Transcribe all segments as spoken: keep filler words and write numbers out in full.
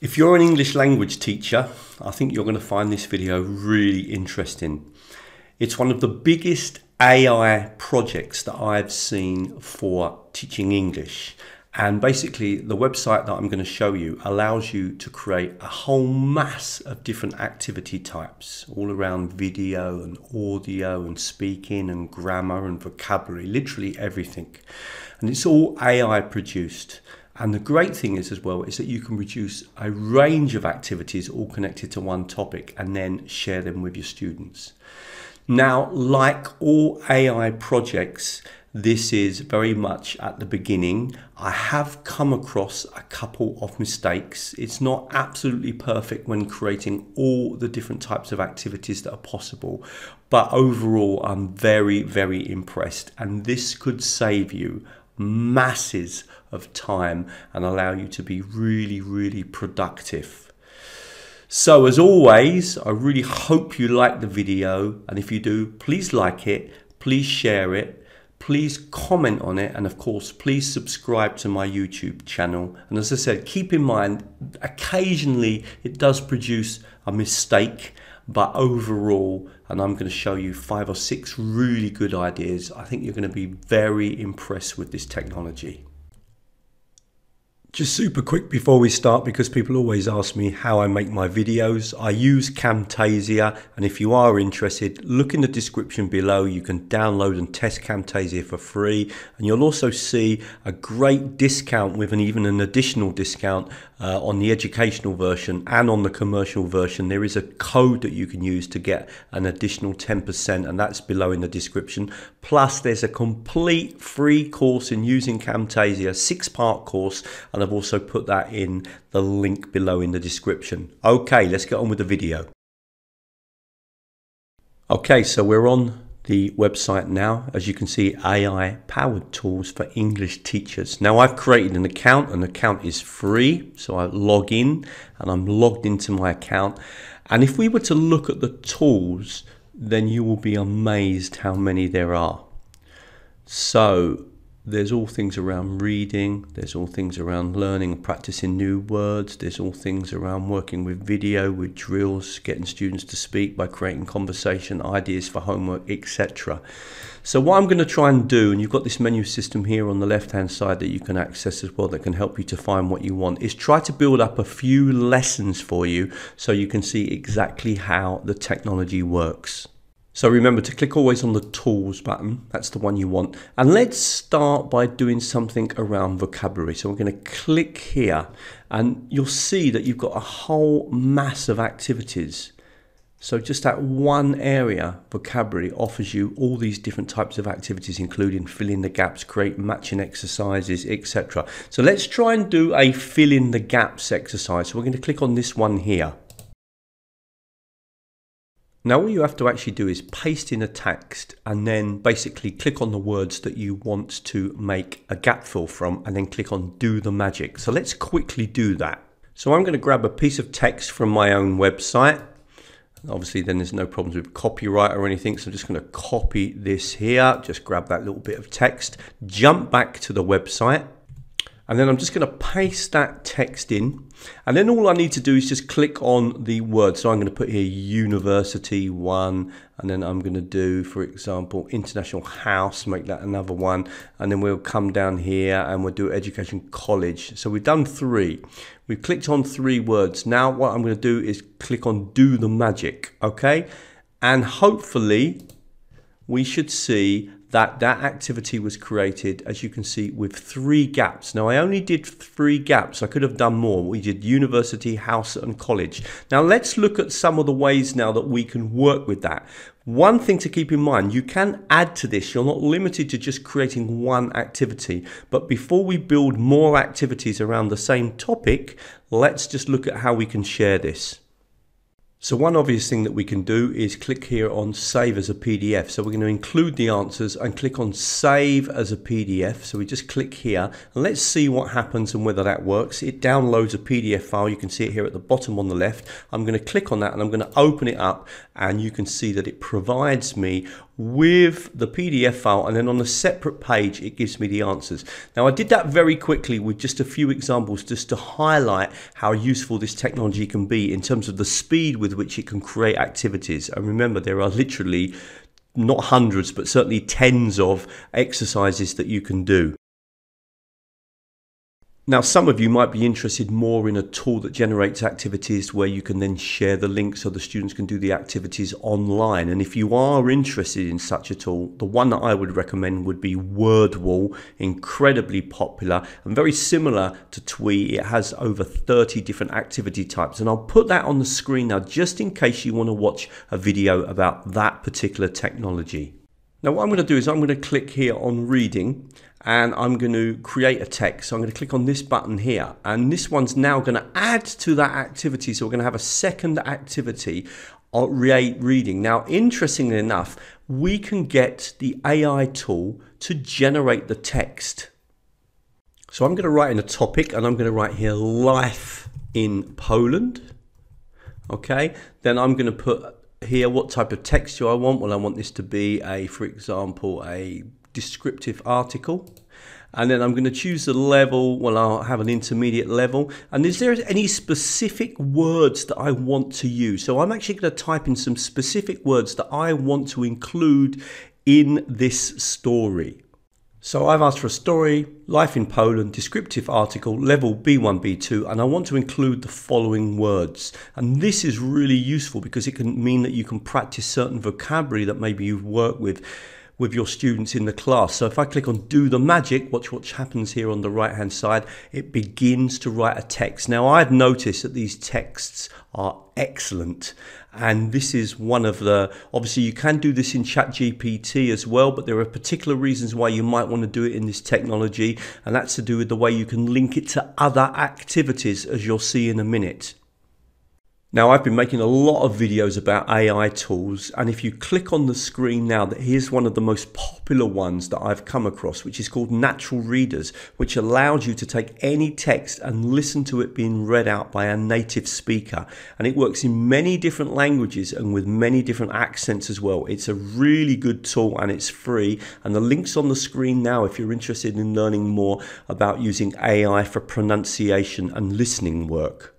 If you're an English language teacher, I think you're going to find this video really interesting. It's one of the biggest A I projects that I've seen for teaching English. And basically the website that I'm going to show you allows you to create a whole mass of different activity types all around video and audio and speaking and grammar and vocabulary, literally everything. And it's all A I produced. And the great thing is as well is that you can produce a range of activities all connected to one topic and then share them with your students. Now, like all A I projects, this is very much at the beginning. I have come across a couple of mistakes. It's not absolutely perfect when creating all the different types of activities that are possible, but overall I'm very, very impressed, and this could save you masses of time and allow you to be really, really productive. So as always, I really hope you like the video, and if you do, please like it, please share it, please comment on it, and of course please subscribe to my YouTube channel. And as I said, keep in mind occasionally it does produce a mistake, but overall, and I'm going to show you five or six really good ideas, I think you're going to be very impressed with this technology. Just super quick before we start, because people always ask me how I make my videos, I use Camtasia, and if you are interested, look in the description below. You can download and test Camtasia for free, and you'll also see a great discount with an even an additional discount uh, on the educational version and on the commercial version. There is a code that you can use to get an additional ten percent, and that's below in the description. Plus there's a complete free course in using Camtasia, six-part course, and I've also put that in the link below in the description. Okay, let's get on with the video. Okay, so we're on the website now. As you can see, A I powered tools for English teachers. Now I've created an account. An account is free, so I log in, and I'm logged into my account. And if we were to look at the tools, then you will be amazed how many there are. So there's all things around reading, there's all things around learning and practicing new words, there's all things around working with video, with drills, getting students to speak by creating conversation, ideas for homework, et cetera. So what I'm going to try and do, and you've got this menu system here on the left hand side that you can access as well that can help you to find what you want, is try to build up a few lessons for you so you can see exactly how the technology works. So remember to click always on the tools button, that's the one you want. And let's start by doing something around vocabulary. So we're going to click here, and you'll see that you've got a whole mass of activities. So just that one area, vocabulary, offers you all these different types of activities, including fill in the gaps, create matching exercises, et cetera. So let's try and do a fill in the gaps exercise. So we're going to click on this one here. Now all you have to actually do is paste in a text and then basically click on the words that you want to make a gap fill from, and then click on do the magic. So let's quickly do that. So I'm going to grab a piece of text from my own website. Obviously then there's no problems with copyright or anything, so I'm just going to copy this here, just grab that little bit of text, jump back to the website, and then I'm just going to paste that text in. And then all I need to do is just click on the word. So I'm going to put here university one, and then I'm going to do, for example, international house, make that another one. And then we'll come down here and we'll do education college. So we've done three. We've clicked on three words. Now what I'm going to do is click on do the magic. Okay. And hopefully we should see that that activity was created, as you can see, with three gaps. Now I only did three gaps, I could have done more. We did university, house and college. Now let's look at some of the ways now that we can work with that. One thing to keep in mind, you can add to this, you're not limited to just creating one activity, but before we build more activities around the same topic, let's just look at how we can share this. So one obvious thing that we can do is click here on save as a P D F. So we're going to include the answers and click on save as a P D F. So we just click here and let's see what happens and whether that works. It downloads a P D F file. You can see it here at the bottom on the left. I'm going to click on that and I'm going to open it up, and you can see that it provides me with the P D F file, and then on a separate page it gives me the answers. Now I did that very quickly with just a few examples just to highlight how useful this technology can be in terms of the speed with which it can create activities. And remember, there are literally not hundreds but certainly tens of exercises that you can do. Now, some of you might be interested more in a tool that generates activities where you can then share the link so the students can do the activities online. And if you are interested in such a tool, the one that I would recommend would be Wordwall, incredibly popular and very similar to Twee. It has over thirty different activity types. And I'll put that on the screen now just in case you want to watch a video about that particular technology. Now what I'm going to do is I'm going to click here on reading and I'm going to create a text. So I'm going to click on this button here, and this one's now going to add to that activity. So we're going to have a second activity, reading. Now interestingly enough, we can get the A I tool to generate the text. So I'm going to write in a topic, and I'm going to write here life in Poland. Okay, then I'm going to put here what type of text do I want. Well, I want this to be a, for example, a descriptive article, and then I'm going to choose the level. Well, I'll have an intermediate level, and is there any specific words that I want to use? So I'm actually going to type in some specific words that I want to include in this story. So I've asked for a story, life in Poland, descriptive article, level B one, B two, and I want to include the following words. And this is really useful because it can mean that you can practice certain vocabulary that maybe you've worked with with your students in the class. So if I click on do the magic, watch what happens here on the right hand side. It begins to write a text. Now I've noticed that these texts are excellent, and this is one of the, obviously you can do this in ChatGPT as well, but there are particular reasons why you might want to do it in this technology, and that's to do with the way you can link it to other activities, as you'll see in a minute. Now I've been making a lot of videos about A I tools, and if you click on the screen now, that here's one of the most popular ones that I've come across, which is called Natural Readers, which allows you to take any text and listen to it being read out by a native speaker. And it works in many different languages and with many different accents as well. It's a really good tool and it's free, and the link's on the screen now if you're interested in learning more about using A I for pronunciation and listening work.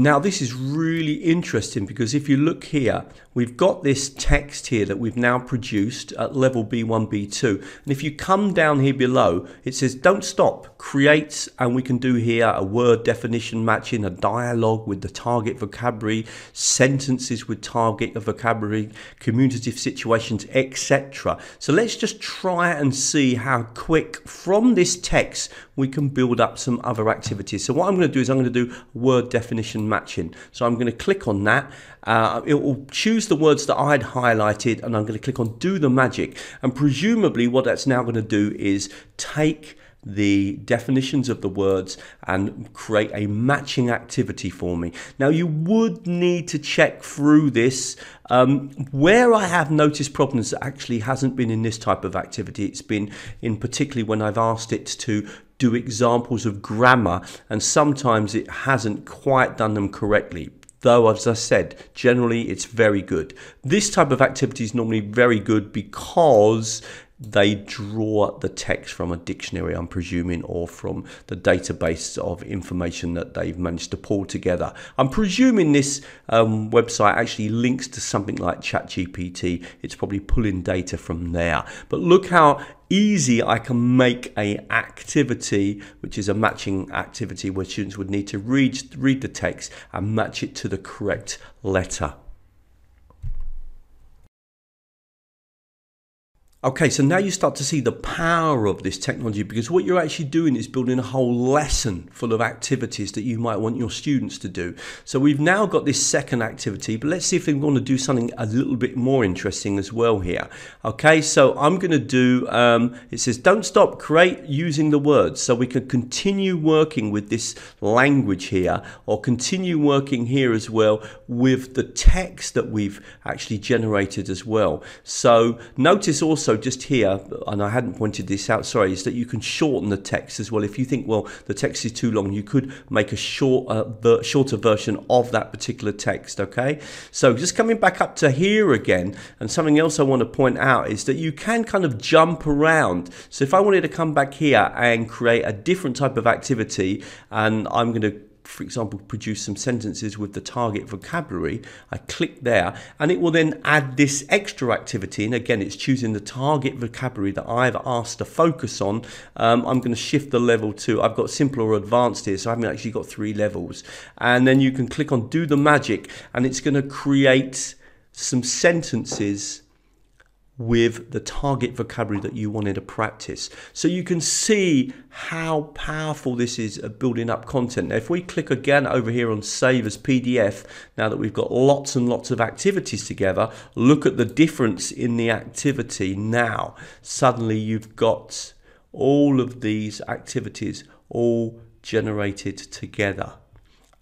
Now this is really interesting because if you look here, we've got this text here that we've now produced at level B one, B two, and if you come down here below, it says don't stop, create, and we can do here a word definition matching, a dialogue with the target vocabulary, sentences with target vocabulary, communicative situations, et cetera. So let's just try and see how quick from this text we can build up some other activities. So what I'm going to do is I'm going to do word definition matching. So I'm going to click on that. Uh, it will choose the words that I'd highlighted, and I'm going to click on do the magic. And presumably what that's now going to do is take the definitions of the words and create a matching activity for me. Now you would need to check through this. Um, where I have noticed problems that actually hasn't been in this type of activity, it's been in particularly when I've asked it to do examples of grammar, and sometimes it hasn't quite done them correctly. Though, as I said, generally it's very good. This type of activity is normally very good because they draw the text from a dictionary, I'm presuming, or from the database of information that they've managed to pull together. I'm presuming this um, website actually links to something like ChatGPT. It's probably pulling data from there. But look how easy I can make an activity, which is a matching activity where students would need to read, read the text and match it to the correct letter. Okay, so now you start to see the power of this technology, because what you're actually doing is building a whole lesson full of activities that you might want your students to do. So we've now got this second activity, but let's see if we want to do something a little bit more interesting as well here. Okay, so I'm going to do, um, it says don't stop, create using the words. So we can continue working with this language here, or continue working here as well with the text that we've actually generated as well. So notice also also just here, and I hadn't pointed this out, sorry, is that you can shorten the text as well. If you think, well, the text is too long, you could make a short, uh, ver shorter version of that particular text, okay? So just coming back up to here again, and something else I want to point out is that you can kind of jump around. So if I wanted to come back here and create a different type of activity, and I'm going to, for example, produce some sentences with the target vocabulary, I click there and it will then add this extra activity, and again it's choosing the target vocabulary that I've asked to focus on. um, I'm going to shift the level to, I've got simple or advanced here, so I haven't actually got three levels, and then you can click on do the magic and it's going to create some sentences with the target vocabulary that you wanted to practice. So you can see how powerful this is at building up content. Now if we click again over here on save as P D F, now that we've got lots and lots of activities together, look at the difference in the activity now. Suddenly you've got all of these activities all generated together.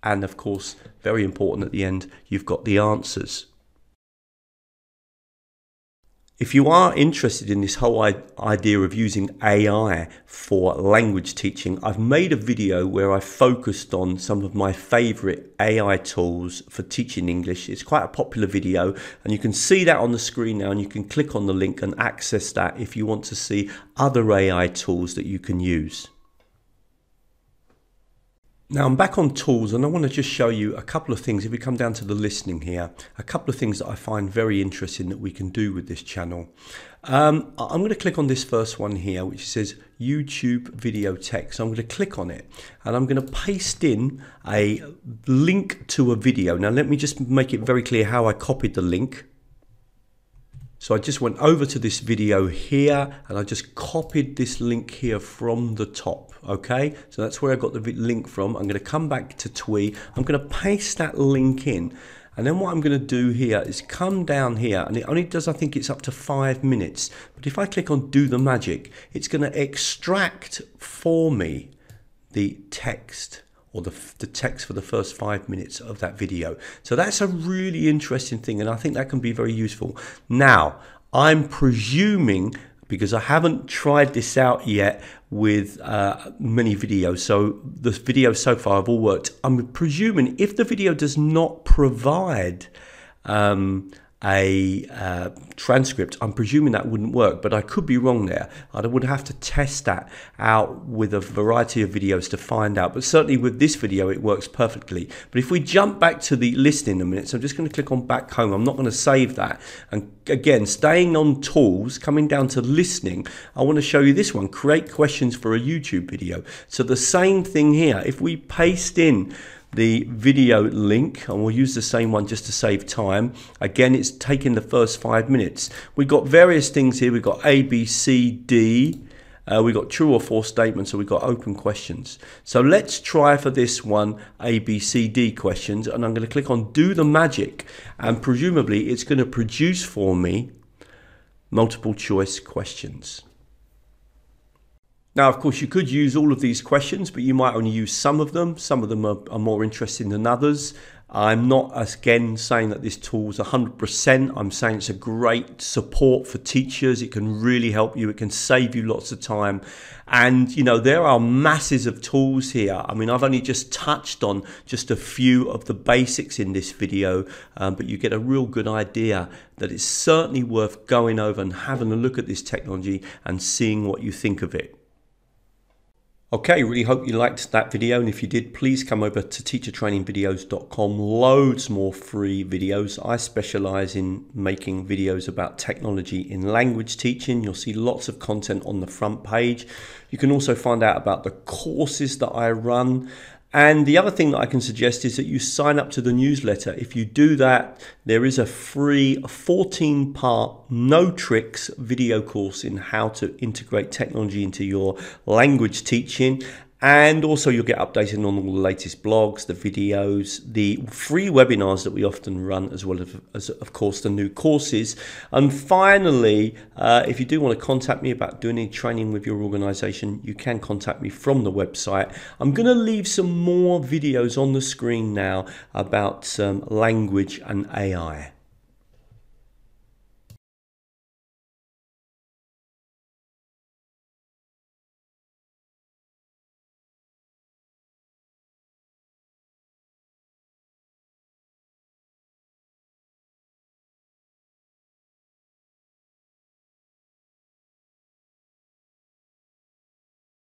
And of course, very important at the end, you've got the answers. If you are interested in this whole idea of using A I for language teaching, I've made a video where I focused on some of my favorite A I tools for teaching English. It's quite a popular video, and you can see that on the screen now, and you can click on the link and access that if you want to see other A I tools that you can use. Now I'm back on tools, and I want to just show you a couple of things. If we come down to the listening here, a couple of things that I find very interesting that we can do with this channel. Um, I'm going to click on this first one here, which says YouTube video text. I'm going to click on it and I'm going to paste in a link to a video. Now let me just make it very clear how I copied the link. So I just went over to this video here and I just copied this link here from the top, okay? So that's where I got the link from. I'm going to come back to Twee. I'm going to paste that link in. And then what I'm going to do here is come down here, and it only does, I think it's up to five minutes. But if I click on do the magic, it's going to extract for me the text, or the, the text for the first five minutes of that video. So that's a really interesting thing, and I think that can be very useful. Now, I'm presuming, because I haven't tried this out yet with uh, many videos, so the videos so far have all worked. I'm presuming if the video does not provide um, a uh, transcript, I'm presuming that wouldn't work, but I could be wrong there. I would have to test that out with a variety of videos to find out, but certainly with this video it works perfectly. But if we jump back to the listening in a minute, so I'm just going to click on back home. I'm not going to save that, and again, staying on tools, coming down to listening, I want to show you this one, create questions for a YouTube video. So the same thing here, if we paste in the video link, and we'll use the same one just to save time. Again, it's taking the first five minutes. We've got various things here. We've got A, B, C, D. Uh, we've got true or false statements, so we've got open questions. So let's try for this one, A, B, C, D questions, and I'm going to click on do the magic, and presumably it's going to produce for me multiple choice questions. Now, of course, you could use all of these questions, but you might only use some of them. Some of them are, are more interesting than others. I'm not, again, saying that this tool is one hundred percent. I'm saying it's a great support for teachers. It can really help you. It can save you lots of time. And, you know, there are masses of tools here. I mean, I've only just touched on just a few of the basics in this video, um, but you get a real good idea that it's certainly worth going over and having a look at this technology and seeing what you think of it. Okay, really hope you liked that video, and if you did, please come over to teacher training videos dot com. Loads more free videos. I specialize in making videos about technology in language teaching. You'll see lots of content on the front page. You can also find out about the courses that I run. And the other thing that I can suggest is that you sign up to the newsletter. If you do that, there is a free fourteen part no tricks video course in how to integrate technology into your language teaching. And also you'll get updated on all the latest blogs, the videos, the free webinars that we often run, as well as, as of course, the new courses. And finally, uh, if you do want to contact me about doing any training with your organization, you can contact me from the website. I'm going to leave some more videos on the screen now about um, language and A I.